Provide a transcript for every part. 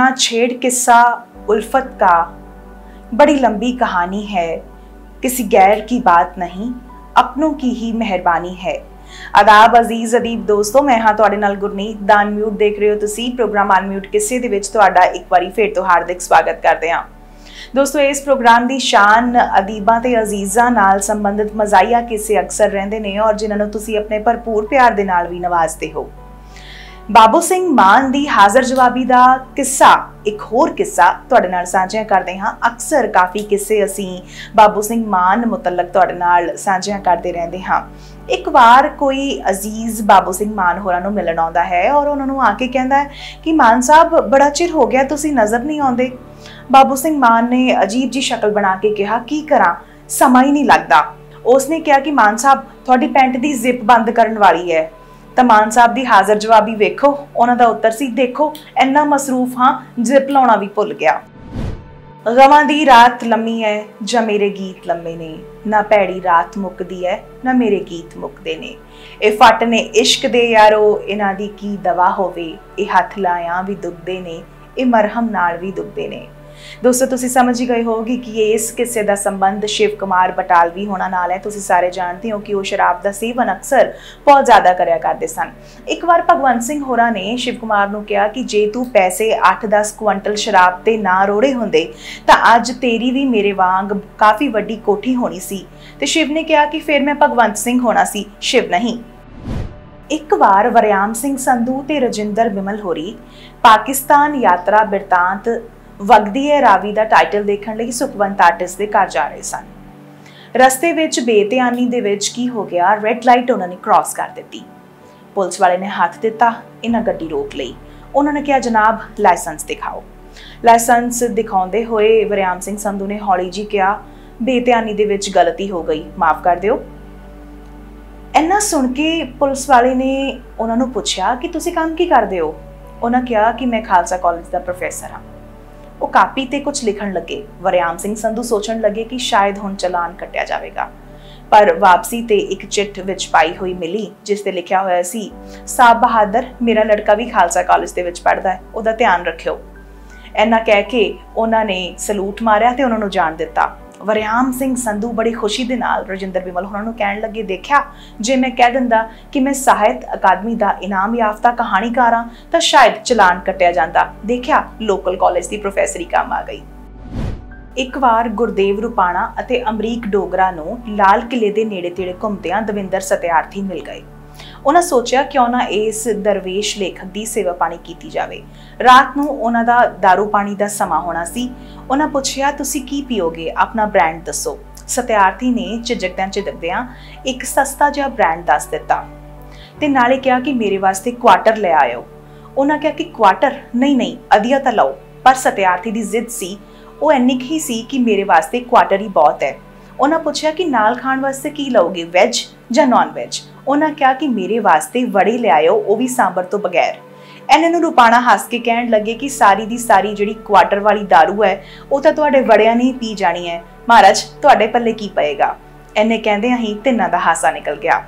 ना छेड़ किस्सा उल्फत का, बड़ी लंबी कहानी है, किसी गैर की बात नहीं, अपनों की ही मेहरबानी है। आदाब अजीज अदीब दोस्तों, मैं हाँ तुहाडे नाल गुरनीत दानम्यूट देख रहे हो तुसी प्रोग्राम अनम्यूट किस्से दे विच तुहाडा एक बारी फिर तो हार्दिक स्वागत करते हैं। दोस्तों, इस प्रोग्राम की शान अदीबा ते अजीजा नाल संबंधित मजाइया किस्से अक्सर रहिंदे ने और जिन्हां नूं तुसी अपने भरपूर प्यार दे नाल भी नवाजते हो। बाबू सिंह मान की हाजिर जवाबी का किस्सा, एक होर किस्सा तुहाडे नाल सांझा करते हाँ। अक्सर काफ़ी किस्से असी बाबू सिंह मान मुतलक तुहाडे नाल सांझा करते रहंदे हाँ। एक बार कोई अजीज़ बाबू सिंह मान होरां नूं मिलन आउंदा है और उन्होंने आके कहता है कि मान साहब बड़ा चिर हो गया, तुसीं नज़र नहीं आउंदे। बाबू सिंह मान ने अजीब जी शक्ल बना के कहा, की करा, समा ही नहीं लगता। उसने कहा कि मान साहब तुहाडी पैंट की जिप बंद करन वाली है। तो मान साहब की हाज़र जवाबी वेखो, उन्हों का उत्तर सी, देखो इन्ना मसरूफ हाँ जिप लाउणा भी भुल गया। गवां दी रात लम्मी है जां मेरे गीत लम्मे ने, ना भैड़ी रात मुकदी है ना मेरे गीत मुकदे ने। ए फट ने इश्क दे यारो, इन्हां दी की दवा होवे, ए हथ लायां भी दुखदे ने, ए मरहम नाल भी दुखदे ने। दोस्तों, तुसी समझ ही गए होगी कि इस किस्से का संबंध शिव कुमार बटालवी होना नाल है। तुसी सारे जानते हो कि वो शराब का सेवन अक्सर बहुत ज़्यादा करया करते सन। एक बार भगवंत सिंह होरा ने शिव कुमार नूं कहा कि जे तू पैसे 8-10 क्विंटल शराब ते ना रोड़े होंदे तां अज तेरी भी मेरे वांग काफ़ी वड्डी कोठी होनी सी। ते शिव ने कहा कि फिर मैं भगवंत सिंह होना सी, शिव नहीं। एक बार वरियाम सिंह संधू ते रजिंदर बिमल होरी पाकिस्तान यात्रा बिरतांत वगदी है रावी का टाइटल देखने लई सुखवंत आर्टिस्ट के घर जा रहे सन। रस्ते बेध्यानी दे विच की हो गया, रेड लाइट उन्होंने क्रॉस कर दी। पुलिस वाले ने हाथ दिता, इन्हें गड्डी रोक ली। उन्होंने कहा, जनाब लाइसेंस दिखाओ। लाइसेंस दिखाते हुए वरियाम सिंह संधू ने हौली जी कहा, बेध्यानी दे विच गलती हो गई, माफ़ कर दिओ। इन्ना सुन के पुलिस वाले ने उन्होंने पूछा कि तुसी काम की करदे हो। उन्होंने कहा कि मैं खालसा कॉलेज का प्रोफैसर हाँ। वो कापी ते कुछ लिखण लगे। वरियाम सिंह संधू सोचण लगे कि शायद हुण चलान कटिया जाएगा, पर वापसी ते एक चिट विच पाई हुई मिली जिस ते लिखिया होया सी, साहब बहादुर मेरा लड़का भी खालसा कॉलेज दे विच पढ़दा है, उहदा ध्यान रखियो। इन्ना कह के उन्हां ने सलूट मारिया ते उन्हां नूं जाण दिता। वरियाम सिंह संधू बड़ी खुशी दे नाल रजिंदर बिमल होरां नूं कहण लगे, देखिया जे मैं कह दिंदा कि मैं साहित अकादमी दा इनाम याफ्ता कहानीकार हां तां शायद चलान कटिया जांदा। देखिया लोकल कॉलेज दी प्रोफैसरी काम आ गई। एक बार गुरदेव रुपाणा अते अमरीक डोगरा नूं लाल किले दे नेड़े-तेड़े घुमदिआं दविंਦਰ ਸਤਿਆਰਥੀ मिल गए। उन्हें सोचा क्यों ना इस दरवेश लेखक की सेवा पानी की जाए। रात को उन्हों का दारू पानी का समा होना सी। उन्हें पूछा, तुसी की पियोगे, अपना ब्रांड दसो। सत्यार्थी ने झिझकद्या एक सस्ता जिहा ब्रांड दस दिता ते नाले कहा कि मेरे वास्ते क्वार्टर ले आयो। उन्हें कहा कि क्वार्टर नहीं, अधिया तो लाओ। पर सत्यार्थी की जिद सी वो इन्नी ही सी कि मेरे वास्ते क्वार्टर ही बहुत है। उन्हें पूछा कि नाल खाण वास्ते की लाओगे, वैज या नॉन वैज। उन्हें कहा कि मेरे वास्ते वड़े ले आयो, वो भी सांबर तो बगैर। इन्हें रुपाणा हस के कहन लगे कि सारी दी सारी जिहड़ी क्वार्टर वाली दारू है वो तो तुहाडे वड़ियां ने पी जानी है, महाराज तुहाडे पल्ले की पएगा। इन्हें कहंदे ही तिन्हां दा हासा निकल गया।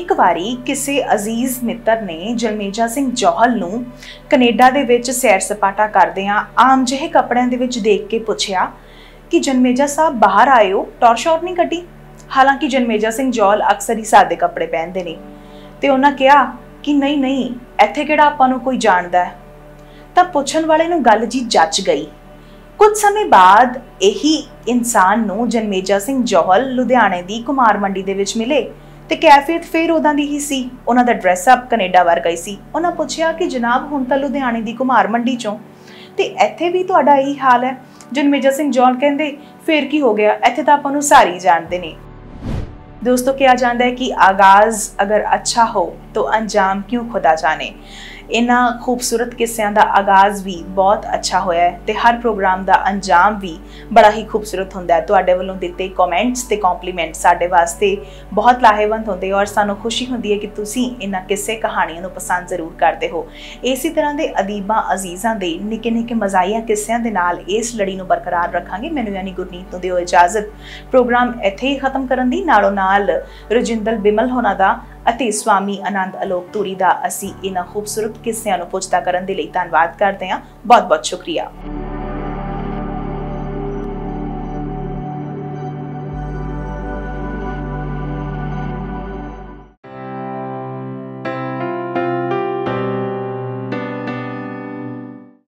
एक बारी किसी अजीज मित्र ने जलमेजा सिंह जौहल नूं कनेडा दे विच सैर सपाटा करदिआं आम जिहे कपड़िआं दे विच देख के पुछया कि जलमेजा साहब बाहर आए हो, टॉर शॉर नहीं कटी। हालांकि जनमेजा सिंह जौहल अक्सर ही सादे कपड़े पहनते हैं। तो उन्हें कहा कि नहीं, इत्थे किहड़ा आपां नूं कोई जानदा है। तो पुछण वाले नूं गल जी जच गई। कुछ समय बाद यही इंसान नूं जनमेजा सिंह जौहल लुधियाणे की कुमार मंडी दे विच मिले तो कैफियत फिर उहदां दी ही सी। उन्हां दा ड्रैसअप कनेडा वर्गा ही सी। उन्हें पूछया कि जनाब हुण तां लुधियाणे की कुमार मंडी चों तो इत्थे भी तुहाडा यही हाल है। जनमेजा सिंह जौहल कहिंदे, फिर की हो गया, इत्थे तां आपां नूं सारे जाणदे ने। दोस्तों, कहा जाता है कि आगाज़ अगर अच्छा हो तो अंजाम क्यों खुदा जाने। इन्हां खूबसूरत किस्सों का आगाज़ भी बहुत अच्छा होया है तो हर प्रोग्राम का अंजाम भी बड़ा ही खूबसूरत होंदा है। तुहाडे वल्लों दिते कॉमेंट्स ते कॉम्प्लीमेंट साडे वास्ते बहुत लाहेवंद होंदे और सानूं खुशी होंदी है कि तुसीं इन्हां किस्से कहानियां नूं पसंद जरूर करते हो। इसी तरह के अदीबा अजीज़ां दे निके निके मज़ाहिया किस्सिआं दे नाल इस लड़ी नूं बरकरार रखांगे। मैनूं यानी गुरनीत नूं दिओ इजाज़त। प्रोग्राम इत्थे ही खत्म करन दी नालों नाल रजिंदर बिमल होना दा ਅਤੇ स्वामी आनंद आलोक धूरी का असीं इन्हां खूबसूरत किस्सियां नूं पुजता करन दे लई धन्नवाद करदे हां। बहुत बहुत शुक्रिया।